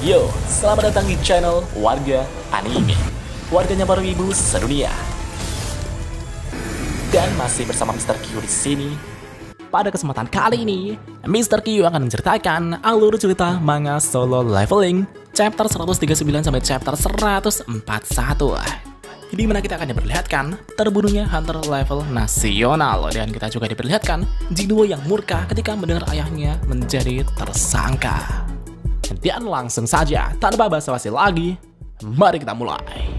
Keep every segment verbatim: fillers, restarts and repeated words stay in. Yo, selamat datang di channel Warga Anime. Warganya para wibu sedunia. Dan masih bersama mister Q di sini. Pada kesempatan kali ini, mister Q akan menceritakan alur cerita manga Solo Leveling chapter seratus tiga puluh sembilan sampai chapter seratus empat puluh satu. Di mana kita akan diperlihatkan terbunuhnya hunter level nasional, dan kita juga diperlihatkan Jinwoo yang murka ketika mendengar ayahnya menjadi tersangka. Dan langsung saja, tanpa basa-basi lagi, mari kita mulai.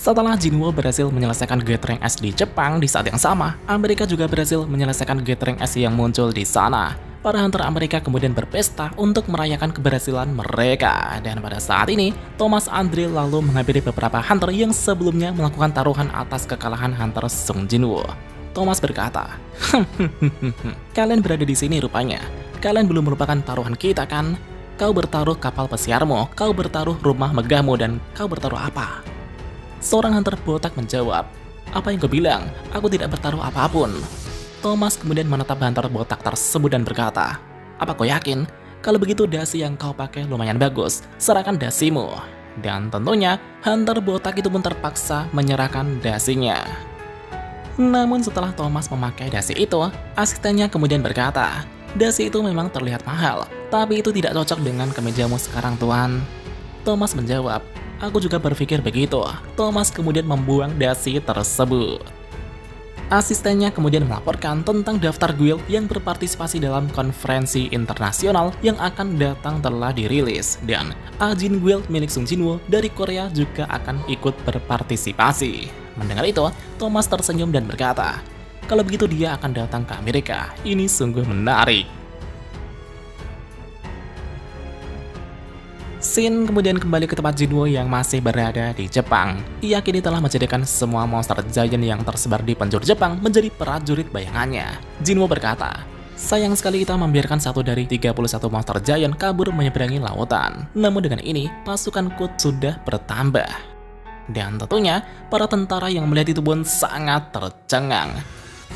Setelah Jinwoo berhasil menyelesaikan Gate Rank S di Jepang, di saat yang sama, Amerika juga berhasil menyelesaikan Gate Rank S yang muncul di sana. Para hunter Amerika kemudian berpesta untuk merayakan keberhasilan mereka. Dan pada saat ini, Thomas Andre lalu menghampiri beberapa hunter yang sebelumnya melakukan taruhan atas kekalahan hunter Sung Jinwoo. Thomas berkata, "Kalian berada di sini rupanya. Kalian belum merupakan taruhan kita kan? Kau bertaruh kapal pesiarmu, kau bertaruh rumah megahmu, dan kau bertaruh apa?" Seorang hunter botak menjawab, "Apa yang kau bilang? Aku tidak bertaruh apapun." Thomas kemudian menatap hunter botak tersebut dan berkata, "Apa kau yakin? Kalau begitu dasi yang kau pakai lumayan bagus, serahkan dasimu." Dan tentunya, hunter botak itu pun terpaksa menyerahkan dasinya. Namun setelah Thomas memakai dasi itu, asistennya kemudian berkata, "Dasi itu memang terlihat mahal, tapi itu tidak cocok dengan kemejamu sekarang, Tuan." Thomas menjawab, "Aku juga berpikir begitu." Thomas kemudian membuang dasi tersebut. Asistennya kemudian melaporkan tentang daftar guild yang berpartisipasi dalam konferensi internasional yang akan datang telah dirilis, dan Ajin Guild milik Sung Jinwoo dari Korea juga akan ikut berpartisipasi. Mendengar itu, Thomas tersenyum dan berkata, "Kalau begitu dia akan datang ke Amerika. Ini sungguh menarik." Shin kemudian kembali ke tempat Jinwoo yang masih berada di Jepang. Ia kini telah menjadikan semua monster giant yang tersebar di penjuru Jepang menjadi prajurit bayangannya. Jinwoo berkata, "Sayang sekali kita membiarkan satu dari tiga puluh satu monster giant kabur menyeberangi lautan. Namun dengan ini, pasukan Kut sudah bertambah." Dan tentunya, para tentara yang melihat itu pun sangat tercengang.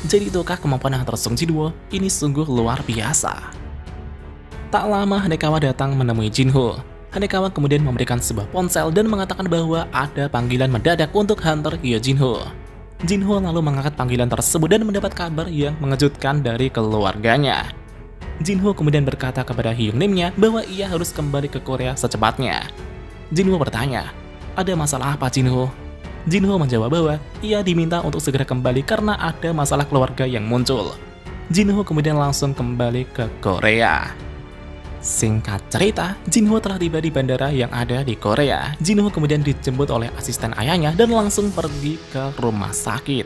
Jadi itukah kemampuan hunter Sung Jinwoo? Ini sungguh luar biasa. Tak lama, Hanekawa datang menemui Jinwoo. Hanekawa kemudian memberikan sebuah ponsel dan mengatakan bahwa ada panggilan mendadak untuk hunter Jinwoo. Jinwoo lalu mengangkat panggilan tersebut dan mendapat kabar yang mengejutkan dari keluarganya. Jinwoo kemudian berkata kepada Hyungnim-nya bahwa ia harus kembali ke Korea secepatnya. Jinwoo bertanya, "Ada masalah apa, Jinwoo?" Jinwoo menjawab bahwa ia diminta untuk segera kembali karena ada masalah keluarga yang muncul. Jinwoo kemudian langsung kembali ke Korea. Singkat cerita, Jinwoo telah tiba di bandara yang ada di Korea. Jinwoo kemudian dijemput oleh asisten ayahnya dan langsung pergi ke rumah sakit.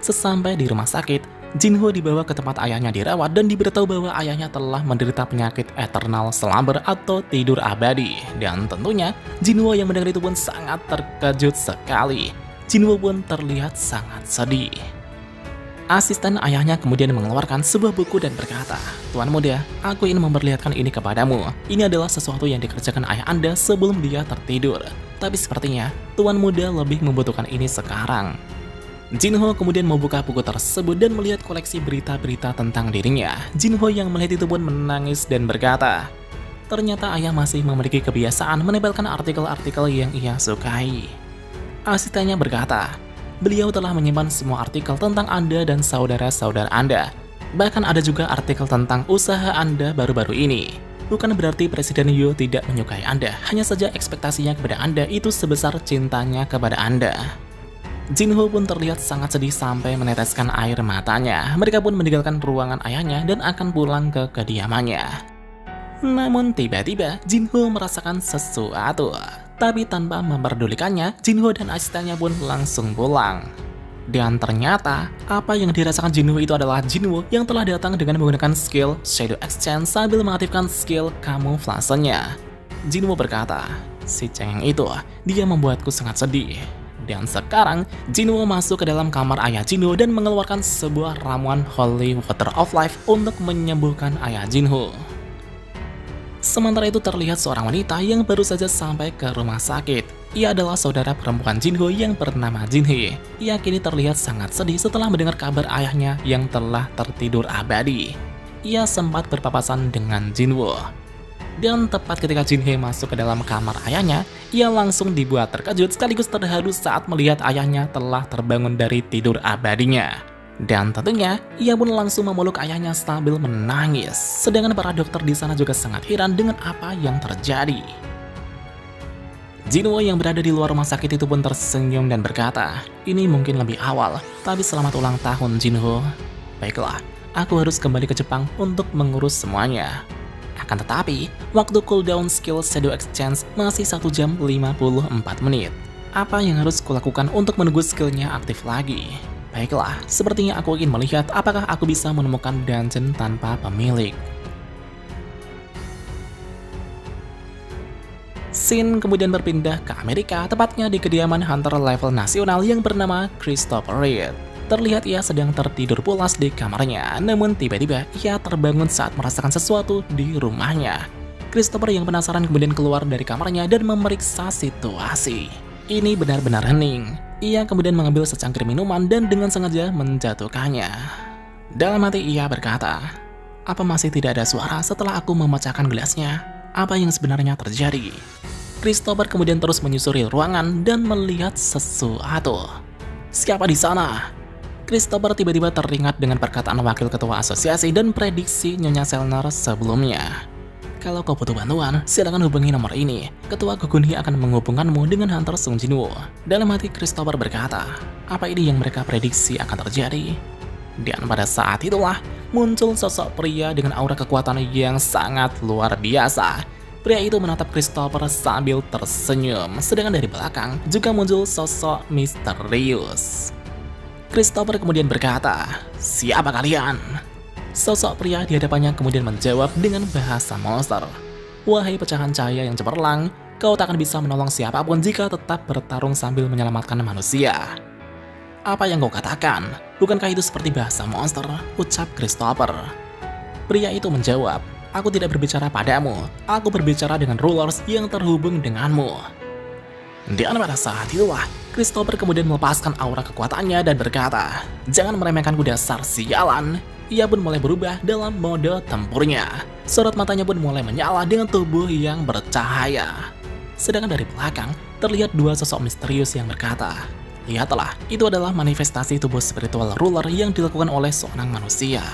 Sesampai di rumah sakit, Jinwoo dibawa ke tempat ayahnya dirawat dan diberitahu bahwa ayahnya telah menderita penyakit eternal slumber atau tidur abadi. Dan tentunya, Jinwoo yang mendengar itu pun sangat terkejut sekali. Jinwoo pun terlihat sangat sedih. Asisten ayahnya kemudian mengeluarkan sebuah buku dan berkata, "Tuan muda, aku ingin memperlihatkan ini kepadamu. Ini adalah sesuatu yang dikerjakan ayah Anda sebelum dia tertidur. Tapi sepertinya, Tuan muda lebih membutuhkan ini sekarang." Jinwoo kemudian membuka buku tersebut dan melihat koleksi berita-berita tentang dirinya. Jinwoo yang melihat itu pun menangis dan berkata, "Ternyata ayah masih memiliki kebiasaan menempelkan artikel-artikel yang ia sukai." Asistennya berkata, "Beliau telah menyimpan semua artikel tentang Anda dan saudara-saudara Anda. Bahkan ada juga artikel tentang usaha Anda baru-baru ini. Bukan berarti Presiden Yoo tidak menyukai Anda, hanya saja ekspektasinya kepada Anda itu sebesar cintanya kepada Anda." Jinwoo pun terlihat sangat sedih sampai meneteskan air matanya. Mereka pun meninggalkan ruangan ayahnya dan akan pulang ke kediamannya. Namun tiba-tiba, Jinwoo merasakan sesuatu. Tapi tanpa memperdulikannya, Jinwoo dan asistennya pun langsung pulang. Dan ternyata, apa yang dirasakan Jinwoo itu adalah Jinwoo yang telah datang dengan menggunakan skill Shadow Exchange sambil mengaktifkan skill kamuflasenya. Jinwoo berkata, "Si cengeng itu, dia membuatku sangat sedih." Dan sekarang, Jinwoo masuk ke dalam kamar ayah Jinwoo dan mengeluarkan sebuah ramuan Holy Water of Life untuk menyembuhkan ayah Jinwoo. Sementara itu terlihat seorang wanita yang baru saja sampai ke rumah sakit. Ia adalah saudara perempuan Jinhee yang bernama Jinhee. Ia kini terlihat sangat sedih setelah mendengar kabar ayahnya yang telah tertidur abadi. Ia sempat berpapasan dengan Jinwoo. Dan tepat ketika Jinhee masuk ke dalam kamar ayahnya, ia langsung dibuat terkejut sekaligus terharu saat melihat ayahnya telah terbangun dari tidur abadinya. Dan tentunya, ia pun langsung memeluk ayahnya sambil menangis. Sedangkan para dokter di sana juga sangat heran dengan apa yang terjadi. Jinwoo yang berada di luar rumah sakit itu pun tersenyum dan berkata, "Ini mungkin lebih awal, tapi selamat ulang tahun Jinwoo. Baiklah, aku harus kembali ke Jepang untuk mengurus semuanya." Akan tetapi, waktu cooldown skill Shadow Exchange masih satu jam lima puluh empat menit. Apa yang harus kulakukan untuk menunggu skillnya aktif lagi? Baiklah, sepertinya aku ingin melihat apakah aku bisa menemukan dungeon tanpa pemilik. Shin kemudian berpindah ke Amerika, tepatnya di kediaman hunter level nasional yang bernama Christopher Reed. Terlihat ia sedang tertidur pulas di kamarnya, namun tiba-tiba ia terbangun saat merasakan sesuatu di rumahnya. Christopher yang penasaran kemudian keluar dari kamarnya dan memeriksa situasi. Ini benar-benar hening. Ia kemudian mengambil secangkir minuman dan dengan sengaja menjatuhkannya. Dalam hati ia berkata, "Apa masih tidak ada suara setelah aku memecahkan gelasnya? Apa yang sebenarnya terjadi?" Christopher kemudian terus menyusuri ruangan dan melihat sesuatu. "Siapa di sana?" Christopher tiba-tiba teringat dengan perkataan wakil ketua asosiasi dan prediksi Nyonya Selner sebelumnya. "Kalau kau butuh bantuan, silakan hubungi nomor ini. Ketua Gugunhi akan menghubungkanmu dengan hunter Sung Jinwoo." Dalam hati Christopher berkata, "Apa ini yang mereka prediksi akan terjadi?" Dan pada saat itulah, muncul sosok pria dengan aura kekuatan yang sangat luar biasa. Pria itu menatap Christopher sambil tersenyum, sedangkan dari belakang juga muncul sosok misterius. Christopher kemudian berkata, "Siapa kalian?" Sosok pria di hadapannya kemudian menjawab dengan bahasa monster. "Wahai pecahan cahaya yang cemerlang, kau tak akan bisa menolong siapapun jika tetap bertarung sambil menyelamatkan manusia." "Apa yang kau katakan? Bukankah itu seperti bahasa monster?" ucap Christopher. Pria itu menjawab, "Aku tidak berbicara padamu, aku berbicara dengan rulers yang terhubung denganmu." Dan pada saat itulah, Christopher kemudian melepaskan aura kekuatannya dan berkata, "Jangan meremehkanku dasar sialan." Ia pun mulai berubah dalam mode tempurnya. Sorot matanya pun mulai menyala dengan tubuh yang bercahaya. Sedangkan dari belakang, terlihat dua sosok misterius yang berkata, "Lihatlah, itu adalah manifestasi tubuh spiritual ruler yang dilakukan oleh seorang manusia."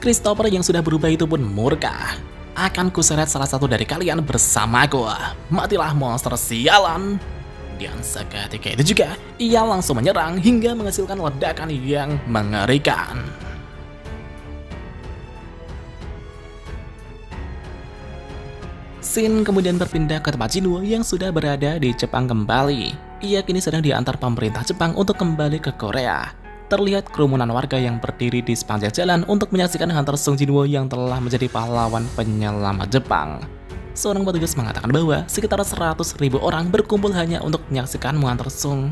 Christopher yang sudah berubah itu pun murka. "Akan kuseret salah satu dari kalian bersamaku. Matilah monster sialan." Dan seketika itu juga, ia langsung menyerang hingga menghasilkan ledakan yang mengerikan. Shin kemudian berpindah ke tempat Jinwoo yang sudah berada di Jepang kembali. Ia kini sedang diantar pemerintah Jepang untuk kembali ke Korea. Terlihat kerumunan warga yang berdiri di sepanjang jalan untuk menyaksikan hunter Sung Jinwoo yang telah menjadi pahlawan penyelamat Jepang. Seorang petugas mengatakan bahwa sekitar seratus ribu orang berkumpul hanya untuk menyaksikan hunter Sung.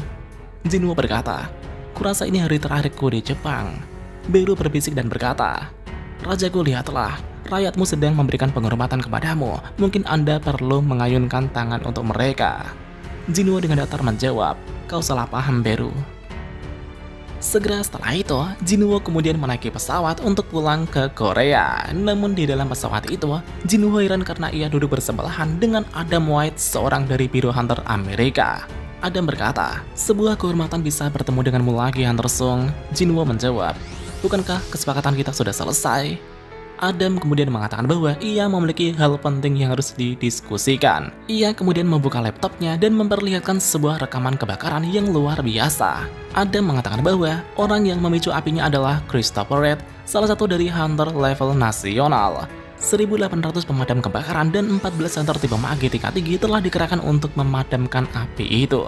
Jinwoo berkata, "Kurasa ini hari terakhirku di Jepang." Beru berbisik dan berkata, "Rajaku, lihatlah, rakyatmu sedang memberikan penghormatan kepadamu. Mungkin Anda perlu mengayunkan tangan untuk mereka." Jinwoo dengan datar menjawab, "Kau salah paham, Beru." Segera setelah itu, Jinwoo kemudian menaiki pesawat untuk pulang ke Korea. Namun di dalam pesawat itu, Jinwoo heran karena ia duduk bersebelahan dengan Adam White, seorang dari Bureau Hunter Amerika. Adam berkata, "Sebuah kehormatan bisa bertemu denganmu lagi, hunter Sung." Jinwoo menjawab, "Bukankah kesepakatan kita sudah selesai?" Adam kemudian mengatakan bahwa ia memiliki hal penting yang harus didiskusikan. Ia kemudian membuka laptopnya dan memperlihatkan sebuah rekaman kebakaran yang luar biasa. Adam mengatakan bahwa orang yang memicu apinya adalah Christopher Reed, salah satu dari hunter level nasional. seribu delapan ratus pemadam kebakaran dan empat belas hunter tipe mage tingkat tinggi telah dikerahkan untuk memadamkan api itu.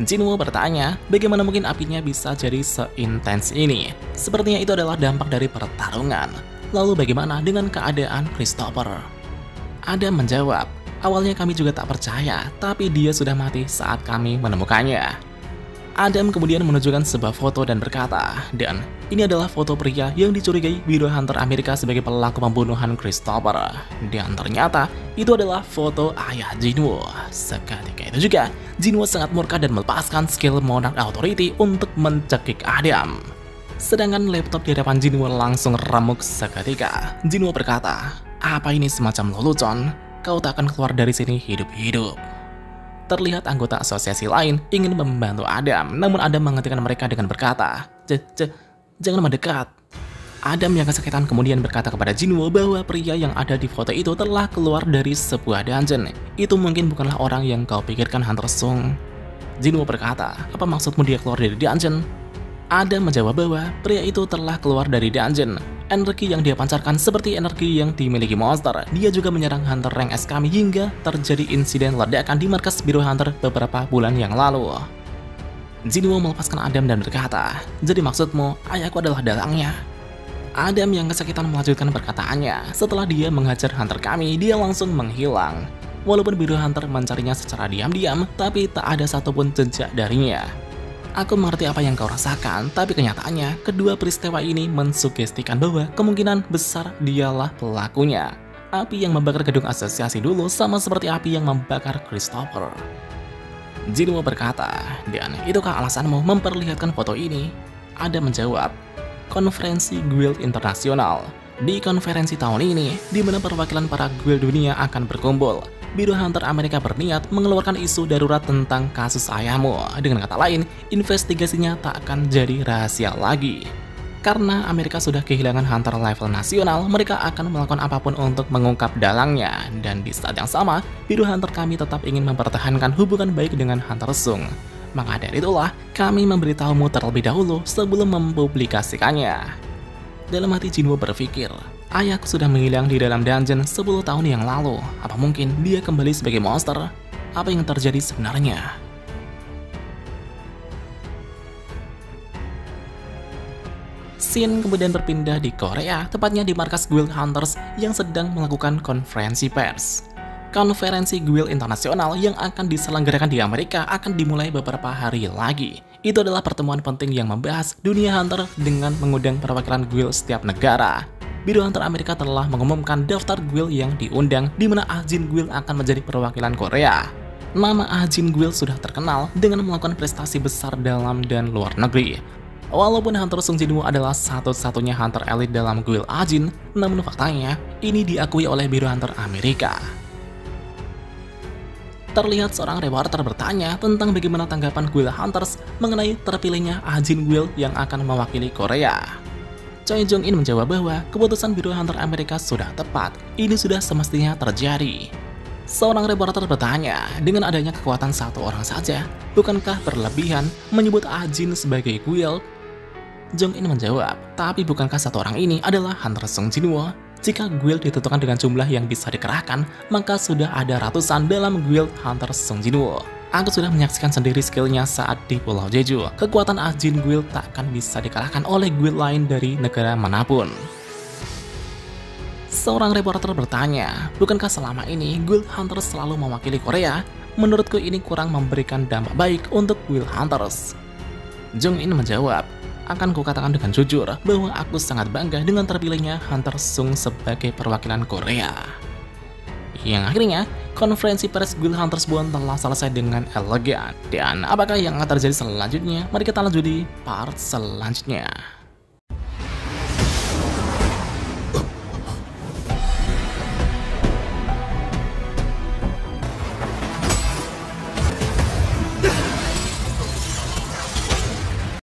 Jinwoo bertanya, bagaimana mungkin apinya bisa jadi seintens ini? Sepertinya itu adalah dampak dari pertarungan. Lalu bagaimana dengan keadaan Christopher? Adam menjawab, Awalnya kami juga tak percaya, tapi dia sudah mati saat kami menemukannya. Adam kemudian menunjukkan sebuah foto dan berkata, dan ini adalah foto pria yang dicurigai Biro Hunter Amerika sebagai pelaku pembunuhan Christopher. Dan ternyata itu adalah foto ayah Jinwoo. Seketika itu juga, Jinwoo sangat murka dan melepaskan skill Monarch Authority untuk mencekik Adam. Sedangkan laptop di hadapan Jinwoo langsung remuk seketika. Jinwoo berkata, apa ini semacam lelucon? Kau tak akan keluar dari sini hidup-hidup. Terlihat anggota asosiasi lain ingin membantu Adam, namun Adam menghentikan mereka dengan berkata, jangan mendekat. Adam yang kesakitan kemudian berkata kepada Jinwoo bahwa pria yang ada di foto itu telah keluar dari sebuah dungeon. Itu mungkin bukanlah orang yang kau pikirkan, Hunter Sung. Jinwoo berkata, apa maksudmu dia keluar dari dungeon? Adam menjawab bahwa pria itu telah keluar dari dungeon. Energi yang dia pancarkan seperti energi yang dimiliki monster. Dia juga menyerang hunter rank S kami hingga terjadi insiden ledakan di markas Biro Hunter beberapa bulan yang lalu. Jinwoo melepaskan Adam dan berkata, jadi maksudmu ayahku adalah dalangnya? Adam yang kesakitan melanjutkan perkataannya. Setelah dia menghajar hunter kami, dia langsung menghilang. Walaupun Biro Hunter mencarinya secara diam-diam, tapi tak ada satupun jejak darinya. Aku mengerti apa yang kau rasakan, tapi kenyataannya kedua peristiwa ini mensugestikan bahwa kemungkinan besar dialah pelakunya. Api yang membakar gedung asosiasi dulu sama seperti api yang membakar Christopher. Jinwoo berkata, dan itukah alasanmu memperlihatkan foto ini? Adam menjawab, konferensi guild internasional. Di konferensi tahun ini, di mana perwakilan para guild dunia akan berkumpul, Biro Hunter Amerika berniat mengeluarkan isu darurat tentang kasus ayahmu. Dengan kata lain, investigasinya tak akan jadi rahasia lagi. Karena Amerika sudah kehilangan hunter level nasional, mereka akan melakukan apapun untuk mengungkap dalangnya. Dan di saat yang sama, Biro Hunter kami tetap ingin mempertahankan hubungan baik dengan Hunter Sung. Maka dari itulah, kami memberitahumu terlebih dahulu sebelum mempublikasikannya. Dalam hati Jinwoo berpikir, ayahku sudah menghilang di dalam dungeon sepuluh tahun yang lalu. Apa mungkin dia kembali sebagai monster? Apa yang terjadi sebenarnya? Scene kemudian berpindah di Korea, tepatnya di markas Guild Hunters yang sedang melakukan konferensi pers. Konferensi Guild Internasional yang akan diselenggarakan di Amerika akan dimulai beberapa hari lagi. Itu adalah pertemuan penting yang membahas dunia hunter dengan mengundang perwakilan guild setiap negara. Biro Hunter Amerika telah mengumumkan daftar guild yang diundang, di mana Ajin Guild akan menjadi perwakilan Korea. Nama Ajin Guild sudah terkenal dengan melakukan prestasi besar dalam dan luar negeri. Walaupun Hunter Sung Jinwoo adalah satu-satunya hunter elit dalam guild Ajin, namun faktanya ini diakui oleh Biro Hunter Amerika. Terlihat seorang reporter bertanya tentang bagaimana tanggapan guild Hunters mengenai terpilihnya Ajin Guild yang akan mewakili Korea. Choi Jong-in menjawab bahwa keputusan Biro Hunter Amerika sudah tepat, ini sudah semestinya terjadi. Seorang reporter bertanya, dengan adanya kekuatan satu orang saja, bukankah berlebihan menyebut Ajin sebagai guild? Jong-in menjawab, tapi bukankah satu orang ini adalah Hunter Sung Jinwoo? Jika guild ditentukan dengan jumlah yang bisa dikerahkan, maka sudah ada ratusan dalam guild Hunter Sung Jinwoo. Aku sudah menyaksikan sendiri skillnya saat di Pulau Jeju. Kekuatan Ajin Guild tak akan bisa dikalahkan oleh guild lain dari negara manapun. Seorang reporter bertanya, bukankah selama ini guild Hunters selalu mewakili Korea? Menurutku ini kurang memberikan dampak baik untuk guild Hunters. Jong-in menjawab, akan kukatakan dengan jujur bahwa aku sangat bangga dengan terpilihnya Hunter Sung sebagai perwakilan Korea. Yang akhirnya, konferensi pers Guild Hunters Bonn telah selesai dengan elegan. Dan apakah yang akan terjadi selanjutnya? Mari kita lanjut di part selanjutnya.